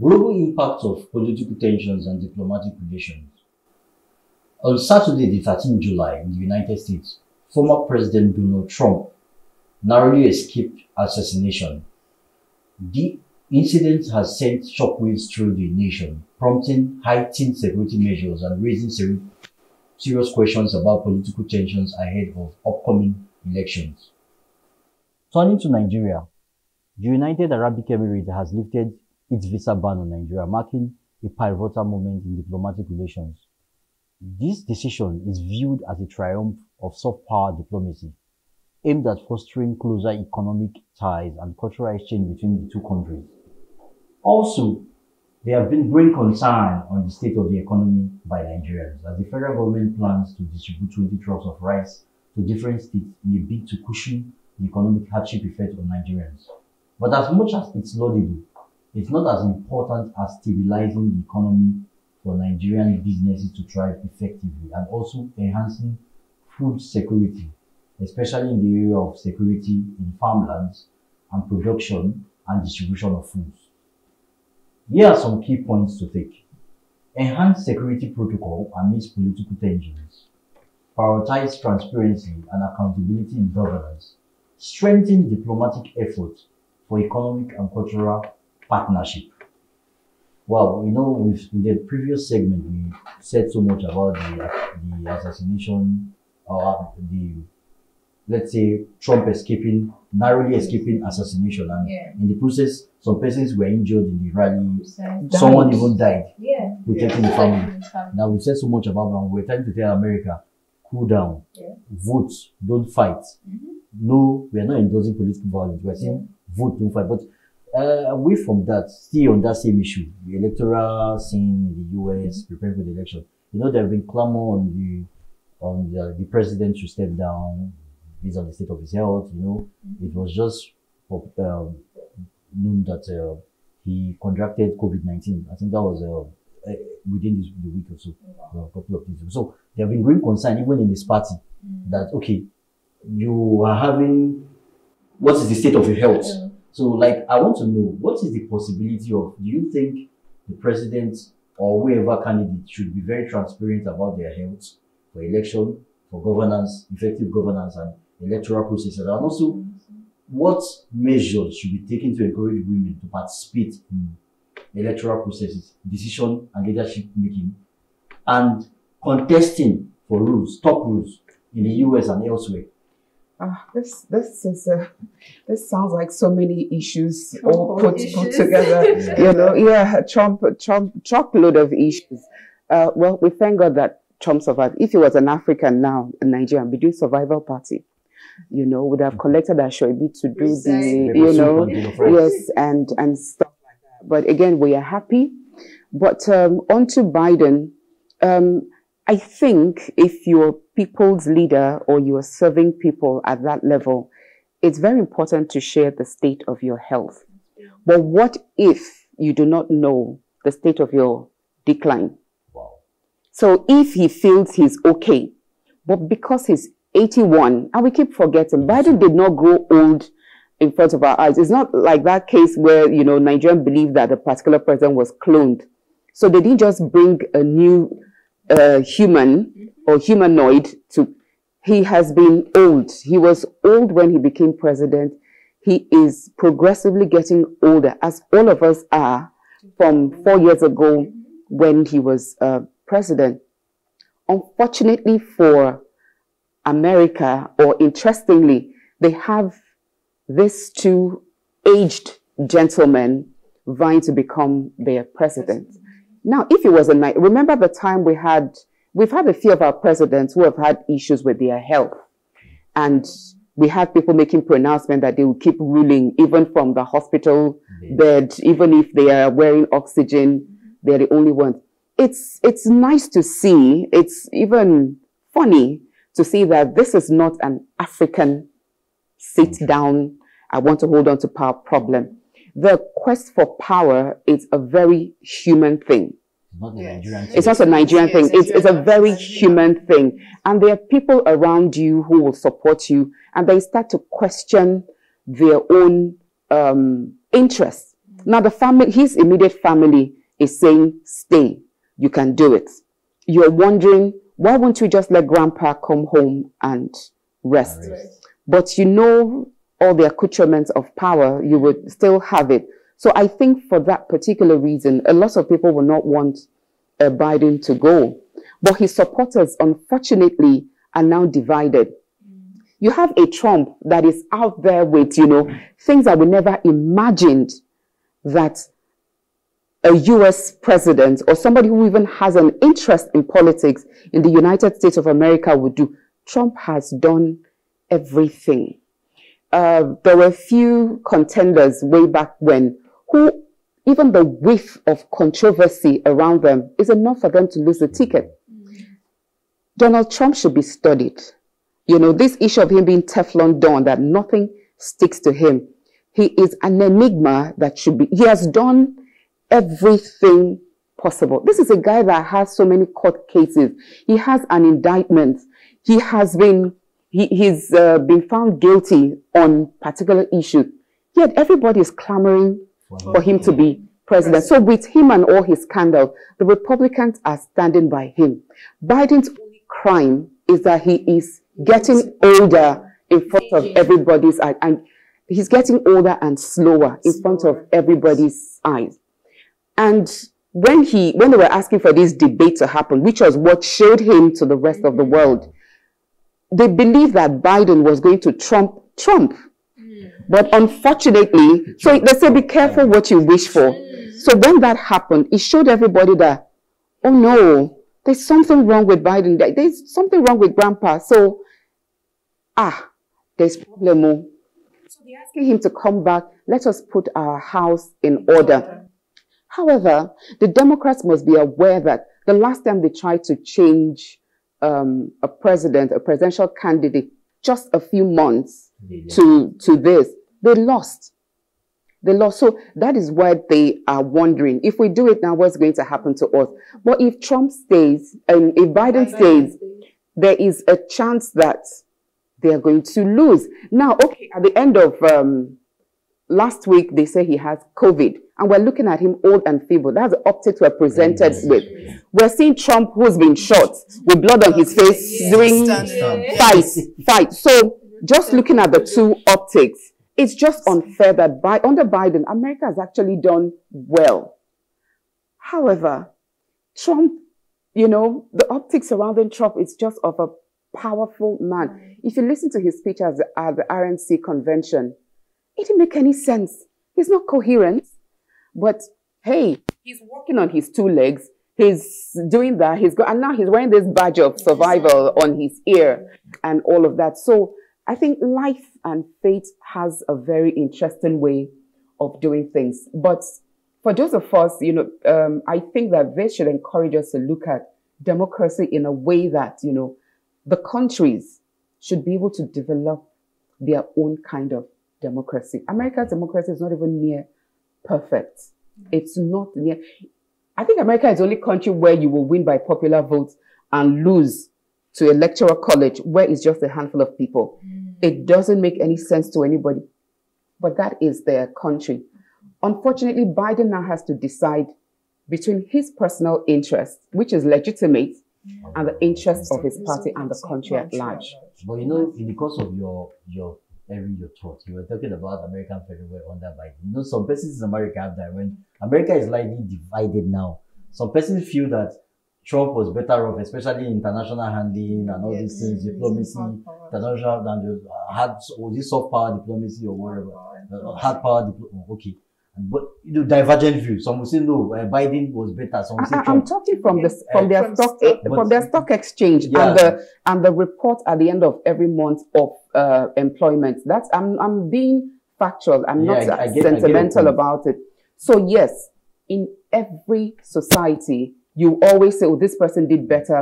Global impact of political tensions and diplomatic relations. On Saturday, the 13th July, in the United States, former President Donald Trump narrowly escaped assassination. The incident has sent shockwaves through the nation, prompting heightened security measures and raising serious questions about political tensions ahead of upcoming elections. Turning to Nigeria, the United Arab Emirates has lifted its visa ban on Nigeria, marking a pivotal moment in diplomatic relations. This decision is viewed as a triumph of soft power diplomacy, aimed at fostering closer economic ties and cultural exchange between the two countries. Also, there have been growing concern on the state of the economy by Nigerians, as the federal government plans to distribute 20 trucks of rice to different states in a bid to cushion the economic hardship effect on Nigerians. But as much as it's laudable, it's not as important as stabilizing the economy for Nigerian businesses to thrive effectively, and also enhancing food security, especially in the area of security in farmlands and production and distribution of foods. Here are some key points to take. Enhance security protocol amidst political tensions. Prioritize transparency and accountability in governance. Strengthen diplomatic efforts for economic and cultural partnership. Well, you know, in the previous segment, we said so much about the assassination, or let's say Trump narrowly escaping assassination, and in the process, some persons were injured in the rally. Someone even died, protecting the family. Now, we said so much about that. We're trying to tell America, cool down, vote, don't fight. No, we are not endorsing political violence. We're saying vote, don't fight. But away from that, still on that same issue, the electoral scene in the US, preparing for the election, you know, there have been clamor on the president should step down based on the state of his health. You know, it was just known that he contracted COVID-19. I think that was within the week or so, a couple of days. So there have been growing concern even in this party that, okay, you are having, what is the state of your health? So, like, I want to know, what is the possibility of, do you think the president or whoever candidate should be very transparent about their health for election, for governance, effective governance and electoral processes? And also, what measures should be taken to encourage women to participate in electoral processes, decision and leadership making, and contesting for rules, top rules in the US and elsewhere? This sounds like so many issues all put together. You know, truckload of issues. Well, we thank God that Trump survived. If he was an African now, a Nigerian, we do survival party. You know, would have collected Ashwabi to do the, you know, and stuff like that. But again, we are happy. But on to Biden. I think if you're people's leader or you're serving people at that level, it's very important to share the state of your health. But what if you do not know the state of your decline? Wow. So if he feels he's okay, but because he's 81, and we keep forgetting, Biden did not grow old in front of our eyes. It's not like that case where, you know, Nigerians believe that the particular president was cloned. So they didn't just bring a new human or humanoid to, he has been old. He was old when he became president. He is progressively getting older, as all of us are, from 4 years ago when he was president. Unfortunately for America, or interestingly, they have these two aged gentlemen vying to become their president. Now, if it was a night, remember the time we've had a few of our presidents who have had issues with their health. And we had people making pronouncements that they will keep ruling even from the hospital bed, even if they are wearing oxygen, they're the only ones. It's nice to see, it's even funny to see that this is not an African sit down, I want to hold on to power problem. The quest for power is a very human thing. It's not a Nigerian thing. It's a very human thing. And there are people around you who will support you, and they start to question their own interests. Now the family, his immediate family is saying, stay, you can do it. You're wondering, why won't you just let grandpa come home and rest? But you know all the accoutrements of power, you would still have it. So I think for that particular reason, a lot of people will not want Biden to go. But his supporters, unfortunately, are now divided. You have a Trump that is out there with, you know, things that we never imagined that a US president or somebody who even has an interest in politics in the United States of America would do. Trump has done everything. There were a few contenders way back when who even the whiff of controversy around them is enough for them to lose the ticket. Donald Trump should be studied. You know, this issue of him being Teflon Don, that nothing sticks to him. He is an enigma that should be, he has done everything possible. This is a guy that has so many court cases. He has an indictment. He has been, he's been found guilty on particular issues. Yet everybody is clamoring for him to be president. So with him and all his scandals, the Republicans are standing by him. Biden's only crime is that he is getting older in front of everybody's eyes. And he's getting older and slower in front of everybody's eyes. And when they were asking for this debate to happen, which was what showed him to the rest of the world, they believed that Biden was going to trump Trump. But unfortunately, so they say, be careful what you wish for. So when that happened, it showed everybody that, oh no, there's something wrong with Biden. There's something wrong with grandpa. So, there's problemo. So they're asking him to come back. Let us put our house in order. However, the Democrats must be aware that the last time they tried to change a president, a presidential candidate, just a few months to this, they lost. They lost. So that is why they are wondering, if we do it now, what's going to happen to us? But if Trump stays, and if Biden stays, there is a chance that they are going to lose. Now, okay, at the end of last week, they say he has COVID. And we're looking at him old and feeble. That's the optics we're presented with. We're seeing Trump, who's been shot with blood on his face during fights. So just looking at the two optics, it's just unfair that under Biden, America has actually done well. However, Trump, you know, the optics surrounding Trump is just of a powerful man. If you listen to his speech at the RNC convention, it didn't make any sense. He's not coherent. But hey, he's walking on his two legs. He's doing that. And now he's wearing this badge of survival on his ear and all of that. So I think life and fate has a very interesting way of doing things. But for those of us, you know, I think that this should encourage us to look at democracy in a way that, you know, the countries should be able to develop their own kind of democracy. America's democracy is not even near perfect. It's not near. I think America is the only country where you will win by popular vote and lose to electoral college, where it's just a handful of people. It doesn't make any sense to anybody, but that is their country. Unfortunately, Biden now has to decide between his personal interest, which is legitimate, and the interest of his party and the country at large. But you know, because of your thoughts, you were talking about American federal way under Biden. You know, some persons in America have that. When America is lightly divided now, some persons feel that Trump was better off, especially international handling and all these things, diplomacy, international, and this soft power diplomacy or whatever, hard power diplomacy. Okay. But you know, divergent view. Some will say no, Biden was better. Some will say Trump. I'm talking from their stock exchange and the report at the end of every month of employment. That's I'm being factual. I'm not sentimental about it. So yes, in every society, you always say, "Oh, this person did better,"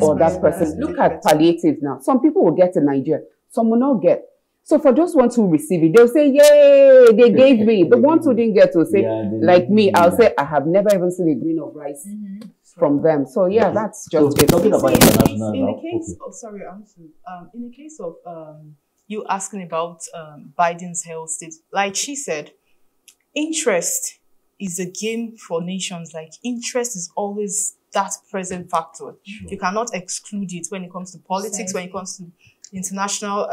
or "that person." Look at palliatives now. Some people will get in Nigeria. Some will not get. So for those ones who receive it, they'll say, yay, they gave me. The ones who didn't get will say, like me, I'll say, I have never even seen a grain of rice from them. So yeah, that's just so talking about in the case of you asking about Biden's health state, like she said, interest is a game for nations. Like, interest is always that present factor. Sure. You cannot exclude it when it comes to politics, when it comes to international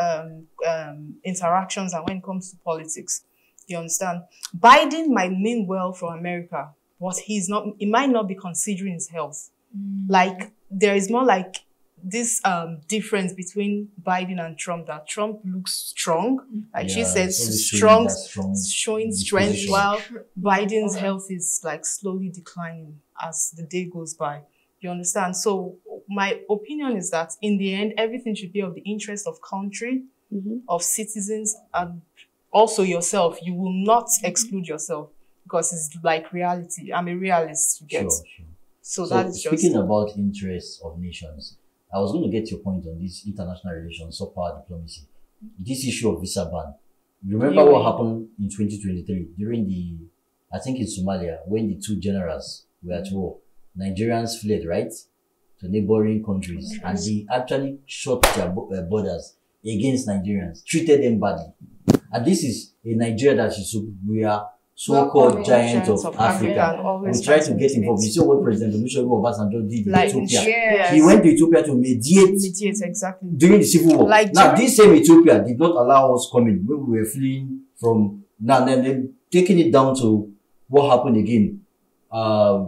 interactions, and when it comes to politics. You understand? Biden might mean well for America, but he's not, he might not be considering his health. Mm. Like, there is more like this difference between Biden and Trump, that Trump looks strong, like she says, showing strength, while Biden's health is like slowly declining as the day goes by. You understand? So my opinion is that in the end, everything should be of the interest of country, of citizens, and also yourself. You will not exclude yourself, because it's like reality. I'm a realist, you get. So that is just... Speaking about interests of nations, I was going to get your point on this international relations, soft power diplomacy. This issue of visa ban. Remember what happened in 2023 during the, I think in Somalia, when the two generals were at war. Nigerians fled, right, to neighboring countries. And they actually shut their borders against Nigerians, treated them badly. And this is a Nigeria that is, we are so-called giant of Africa. We try to get involved. You saw what President Obasanjo did in Ethiopia. He went to Ethiopia to mediate during the civil war. Like, now, this same Ethiopia did not allow us coming when we were fleeing from... Now, then taking it down to what happened again.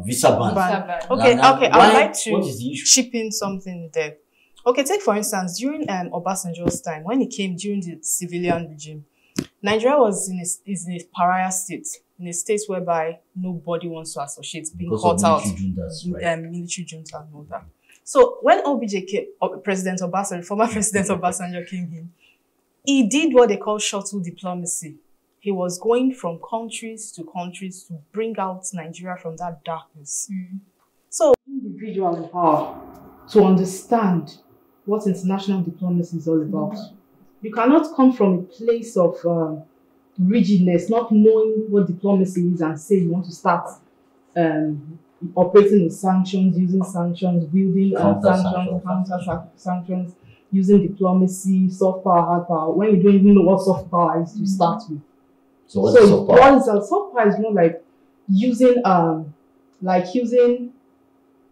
Visa ban. Okay, okay. I'd like to chip in something there. Okay, take for instance, during Obasanjo's time, when he came during the civilian regime, Nigeria was in a pariah state, in a state whereby nobody wants to associate, being caught out, military junta and all that. So when OBJ came, President Obasanjo, former President Obasanjo came in, he did what they call shuttle diplomacy. He was going from countries to countries to bring out Nigeria from that darkness. So, individual in power to understand what international diplomacy is all about. You cannot come from a place of rigidness, not knowing what diplomacy is, and say you want to start operating with sanctions, using sanctions, building sanctions, counter sanctions, using diplomacy, soft power, hard power, when you don't even know what soft power is to start with. So what is soft power? Soft power is more like using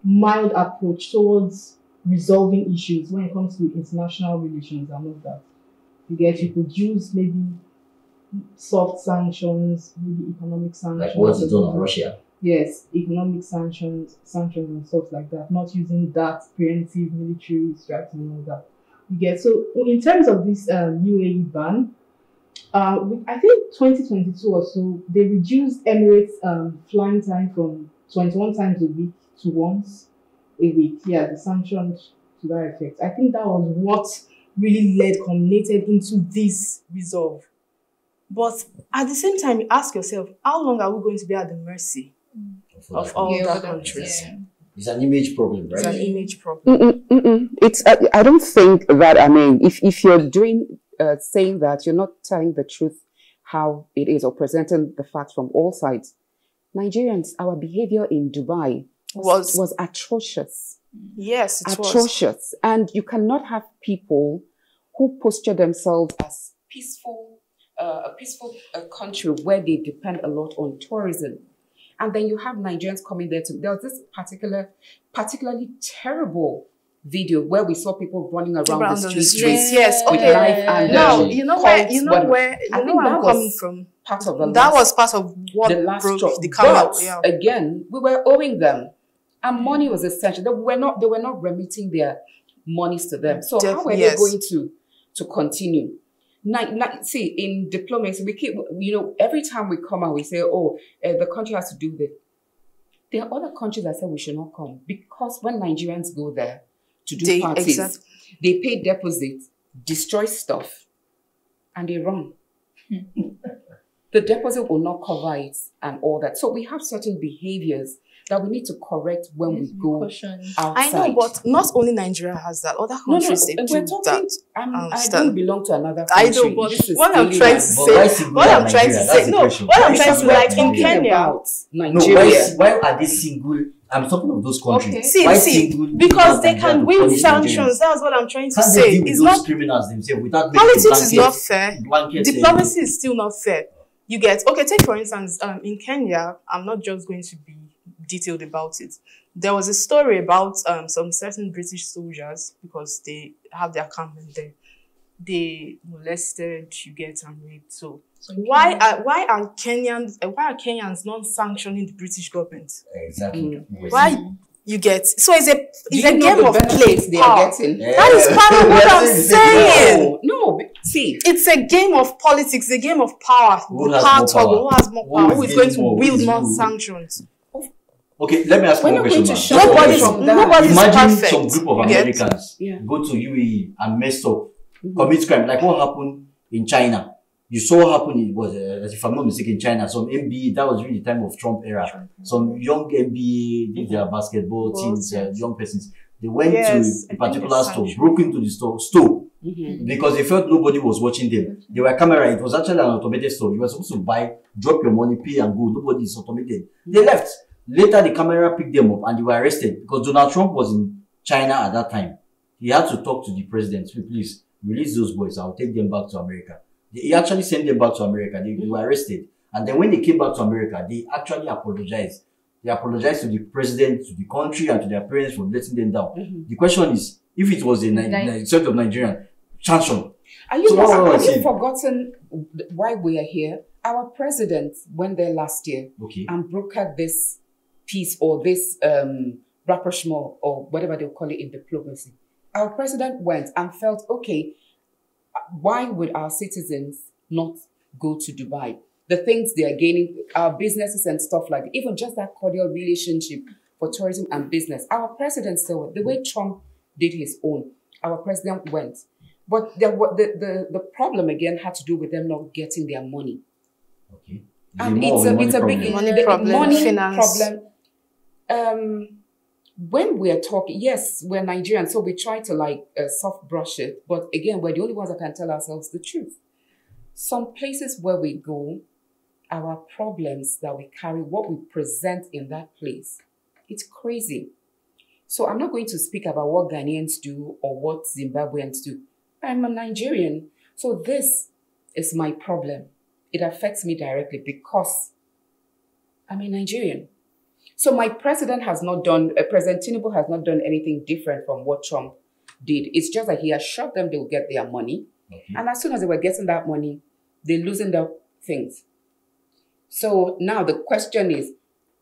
mild approach towards resolving issues when it comes to international relations and all that. You get, you could use maybe soft sanctions, maybe economic sanctions. Like what's it done on Russia? Yes, economic sanctions, sanctions and stuff like that. Not using that preemptive military strikes and all that. You get, so in terms of this UAE ban, I think 2022 or so, they reduced Emirates flying time from 21 times a week to once a week. Yeah, the sanctioned to that effect. I think that was what really led, culminated into this resolve. But at the same time, you ask yourself, how long are we going to be at the mercy of all other countries? It's an image problem, right? It's an image problem. It's, I don't think that, I mean, if you're doing... saying that you're not telling the truth how it is, or presenting the facts from all sides. Nigerians, our behavior in Dubai was atrocious. Yes, it was. Atrocious. And you cannot have people who posture themselves as peaceful, a peaceful country where they depend a lot on tourism. And then you have Nigerians coming there to, there was this particularly terrible video where we saw people running around the streets, with life and now you know where I'm coming from. Part of the last, that was part of what broke the camera. Again, we were owing them, and money was essential. They were not remitting their monies to them. So how were they going to continue? See, in diplomacy, we keep, you know, every time we come and we say, oh, the country has to do this. There are other countries that say we should not come, because when Nigerians go there to do parties, they pay deposits, destroy stuff, and they run. The deposit will not cover it and all that. So we have certain behaviors that we need to correct when we go outside. I know, but not only Nigeria has that. Other countries, they do that. I don't belong to another country. I know, but what I'm trying to say, like in Kenya, Nigeria, why are they single? I'm talking of those countries. Because they can win sanctions. That's what I'm trying to say. It's not criminals themselves. Politics is not fair. Diplomacy is still not fair. You get, okay, take for instance, in Kenya, I'm not just going to be detailed about it. There was a story about some certain British soldiers, because they have their campment there. They molested, you get, and raped. So why are Kenyans not sanctioning the British government? Exactly. Mm. Why? You get, so it's a game of place they are getting. Yeah. That is part of what I'm saying. No, see, it's a game of politics, a game of power. Who has more power? Who is going to wield more sanctions? Okay, let me ask you a question. Nobody's perfect. Imagine some group of Americans go to UAE and mess up, commit crime, like what happened in China. You saw happen, it was, if I'm not mistaken, in China, some MBA, that was really the time of Trump era. Some young MBA did their basketball teams, young persons. They went to a particular store, broke into the store because they felt nobody was watching them. They were camera, it was actually an automated store. You were supposed to buy, drop your money, pay and go. Nobody is automated. They left. Later, the camera picked them up and they were arrested because Donald Trump was in China at that time. He had to talk to the president, please release those boys. I'll take them back to America. He actually sent them back to America. They were arrested. And then when they came back to America, they actually apologized. They apologized to the president, to the country, and to their parents for letting them down. The question is, if it was the sort of Nigerian, chanson. Have you forgotten why we are here? Our president went there last year and brokered this peace or this rapprochement or whatever they'll call it in diplomacy. Our president went and felt, okay, why would our citizens not go to Dubai? The things they are gaining, our businesses and stuff like that, even just that cordial relationship for tourism and business. Our president saw it. The way Trump did his own, our president went. But the problem again had to do with them not getting their money. Okay. And it's a big money problem. When we're talking, yes, we're Nigerian, so we try to like soft brush it. But again, we're the only ones that can tell ourselves the truth. Some places where we go, our problems that we carry, what we present in that place, it's crazy. So I'm not going to speak about what Ghanaians do or what Zimbabweans do. I'm a Nigerian, so this is my problem. It affects me directly because I'm a Nigerian. So my president has not done, President Tinubu has not done anything different from what Trump did. It's just that he assured them they'll get their money. And as soon as they were getting that money, they loosened up things. So now the question is,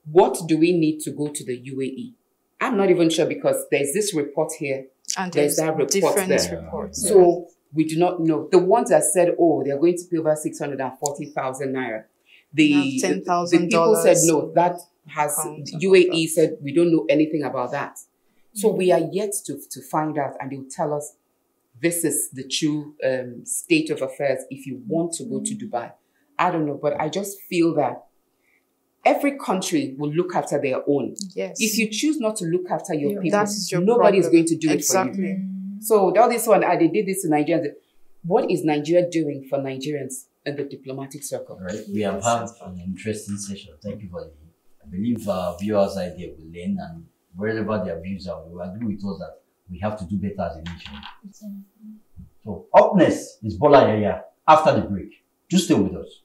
what do we need to go to the UAE? I'm not even sure because there's this report here. And there's that report there. Reports. So we do not know. The ones that said, oh, they're going to pay over 640,000 Naira. The, the people said, no, that has UAE said we don't know anything about that. So we are yet to find out, and they'll tell us this is the true state of affairs if you want to go to Dubai. I don't know, but I just feel that every country will look after their own. Yes. If you choose not to look after your people, nobody is going to do it for you. So all this one, they did this to Nigerians. What is Nigeria doing for Nigerians in the diplomatic circle? Right. We have had an interesting session. Thank you for the I believe our viewers out there will learn, and wherever their views are, will agree with us that we have to do better as a nation. So, up next is Bola Yaya after the break. Just stay with us.